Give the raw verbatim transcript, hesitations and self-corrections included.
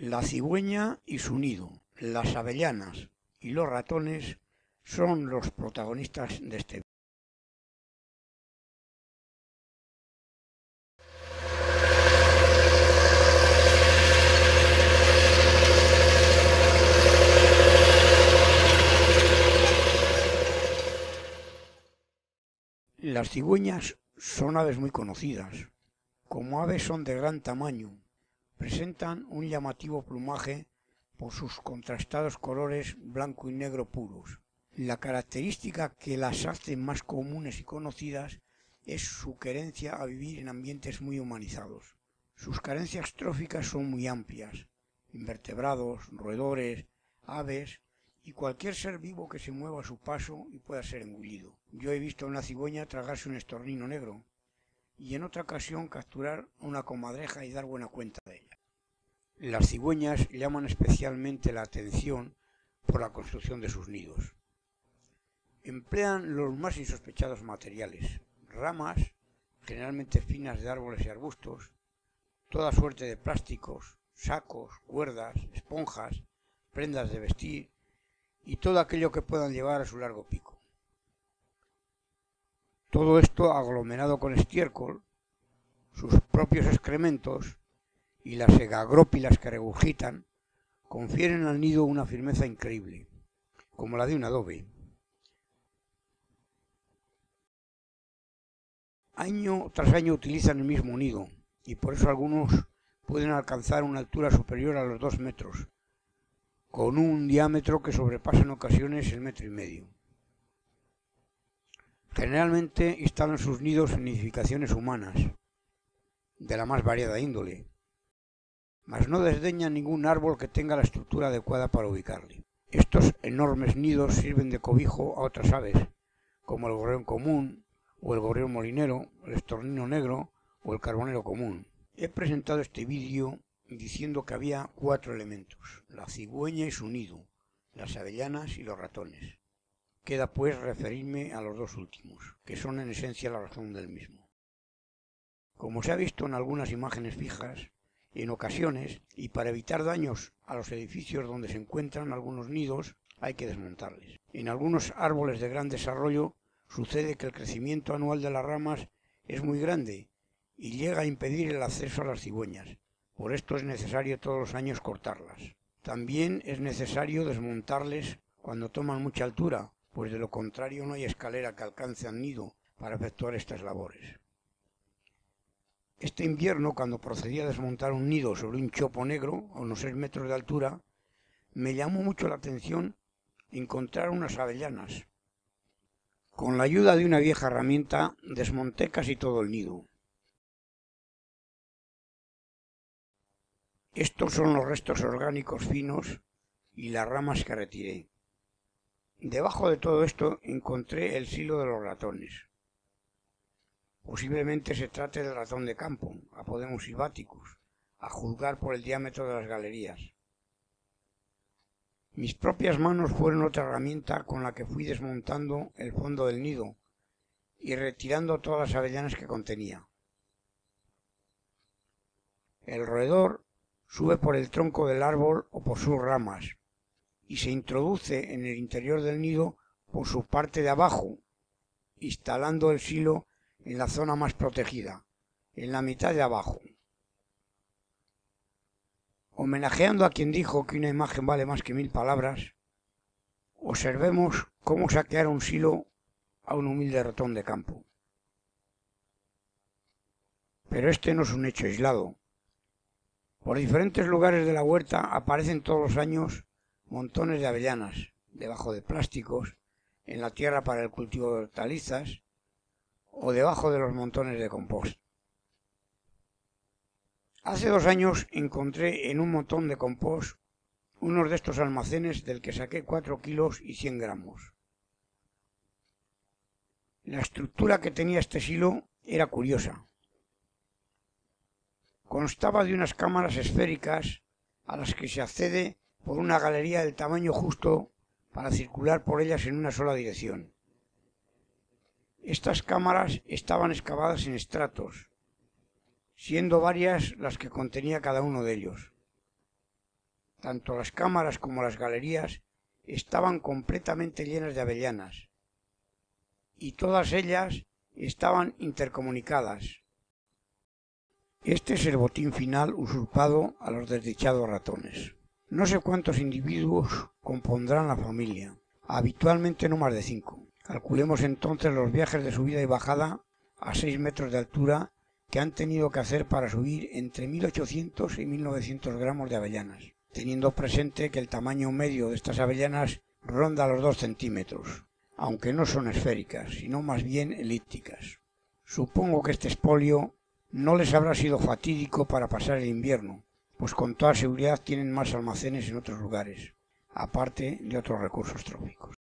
La cigüeña y su nido, las avellanas y los ratones son los protagonistas de este video. Las cigüeñas son aves muy conocidas. Como aves son de gran tamaño, presentan un llamativo plumaje por sus contrastados colores blanco y negro puros. La característica que las hace más comunes y conocidas es su querencia a vivir en ambientes muy humanizados. Sus carencias tróficas son muy amplias: invertebrados, roedores, aves y cualquier ser vivo que se mueva a su paso y pueda ser engullido. Yo he visto a una cigüeña tragarse un estornino negro y en otra ocasión capturar una comadreja y dar buena cuenta de ella. Las cigüeñas llaman especialmente la atención por la construcción de sus nidos. Emplean los más insospechados materiales: ramas, generalmente finas, de árboles y arbustos, toda suerte de plásticos, sacos, cuerdas, esponjas, prendas de vestir y todo aquello que puedan llevar a su largo pico. Todo esto aglomerado con estiércol, sus propios excrementos y las egagrópilas que regurgitan confieren al nido una firmeza increíble, como la de un adobe. Año tras año utilizan el mismo nido y por eso algunos pueden alcanzar una altura superior a los dos metros, con un diámetro que sobrepasa en ocasiones el metro y medio. Generalmente instalan sus nidos en edificaciones humanas, de la más variada índole, mas no desdeñan ningún árbol que tenga la estructura adecuada para ubicarle. Estos enormes nidos sirven de cobijo a otras aves, como el gorrión común, o el gorrión molinero, el estornino negro o el carbonero común. He presentado este vídeo diciendo que había cuatro elementos: la cigüeña y su nido, las avellanas y los ratones. Queda pues referirme a los dos últimos, que son en esencia la razón del mismo. Como se ha visto en algunas imágenes fijas, en ocasiones, y para evitar daños a los edificios donde se encuentran algunos nidos, hay que desmontarles. En algunos árboles de gran desarrollo sucede que el crecimiento anual de las ramas es muy grande y llega a impedir el acceso a las cigüeñas. Por esto es necesario todos los años cortarlas. También es necesario desmontarles cuando toman mucha altura, pues de lo contrario no hay escalera que alcance al nido para efectuar estas labores. Este invierno, cuando procedí a desmontar un nido sobre un chopo negro a unos seis metros de altura, me llamó mucho la atención encontrar unas avellanas. Con la ayuda de una vieja herramienta desmonté casi todo el nido. Estos son los restos orgánicos finos y las ramas que retiré. Debajo de todo esto encontré el silo de los ratones. Posiblemente se trate del ratón de campo, Apodemus sylvaticus, a juzgar por el diámetro de las galerías. Mis propias manos fueron otra herramienta con la que fui desmontando el fondo del nido y retirando todas las avellanas que contenía. El roedor sube por el tronco del árbol o por sus ramas y se introduce en el interior del nido por su parte de abajo, instalando el silo en la zona más protegida, en la mitad de abajo. Homenajeando a quien dijo que una imagen vale más que mil palabras, observemos cómo saquear un silo a un humilde ratón de campo. Pero este no es un hecho aislado. Por diferentes lugares de la huerta aparecen todos los años montones de avellanas, debajo de plásticos, en la tierra para el cultivo de hortalizas o debajo de los montones de compost. Hace dos años encontré en un montón de compost unos de estos almacenes del que saqué cuatro kilos y cien gramos. La estructura que tenía este silo era curiosa. Constaba de unas cámaras esféricas a las que se accede por una galería del tamaño justo para circular por ellas en una sola dirección. Estas cámaras estaban excavadas en estratos, siendo varias las que contenía cada uno de ellos. tanto las cámaras como las galerías estaban completamente llenas de avellanas, y todas ellas estaban intercomunicadas. Este es el botín final usurpado a los desdichados ratones. No sé cuántos individuos compondrán la familia, habitualmente no más de cinco. Calculemos entonces los viajes de subida y bajada a seis metros de altura que han tenido que hacer para subir entre mil ochocientos y mil novecientos gramos de avellanas, teniendo presente que el tamaño medio de estas avellanas ronda los dos centímetros, aunque no son esféricas, sino más bien elípticas. Supongo que este expolio no les habrá sido fatídico para pasar el invierno, pues con toda seguridad tienen más almacenes en otros lugares, aparte de otros recursos trópicos.